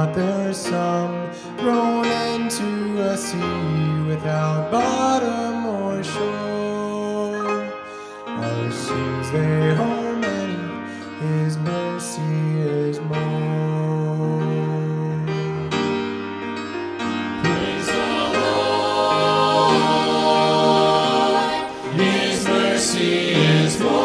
another some roll into a sea without bottom or shore. Our sins they are many, His mercy is more. Praise the Lord, His mercy is more.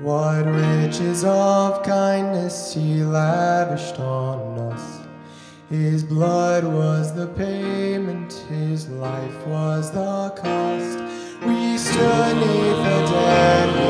What riches of kindness He lavished on us. His blood was the payment, His life was the cost. We stood 'neath the dead.